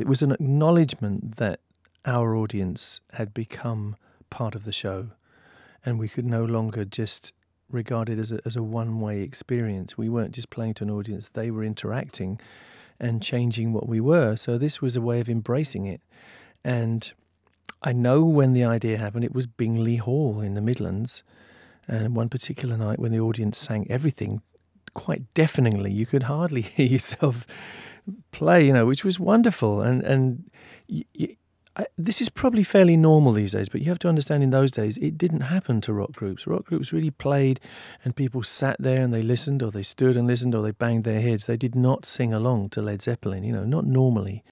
It was an acknowledgement that our audience had become part of the show, and we could no longer just regard it as a one-way experience. We weren't just playing to an audience, they were interacting and changing what we were. So this was a way of embracing it. And I know when the idea happened, it was Bingley Hall in the Midlands, and one particular night when the audience sang everything quite deafeningly, you could hardly hear yourself play, you know, which was wonderful. And this is probably fairly normal these days, but you have to understand in those days it didn't happen to rock groups. Rock groups really played and people sat there and they listened, or they stood and listened, or they banged their heads. They did not sing along to Led Zeppelin, you know, not normally.